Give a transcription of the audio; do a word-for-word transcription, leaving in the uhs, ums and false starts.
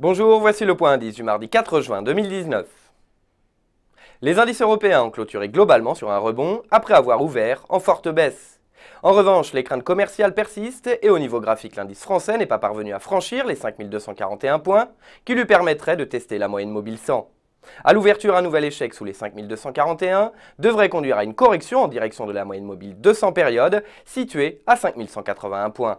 Bonjour, voici le point indice du mardi quatre juin deux mille dix-neuf. Les indices européens ont clôturé globalement sur un rebond après avoir ouvert en forte baisse. En revanche, les craintes commerciales persistent et au niveau graphique, l'indice français n'est pas parvenu à franchir les cinq mille deux cent quarante et un points qui lui permettraient de tester la moyenne mobile cent. À l'ouverture, un nouvel échec sous les cinq mille deux cent quarante et un devrait conduire à une correction en direction de la moyenne mobile deux cents périodes située à cinq mille cent quatre-vingt-un points.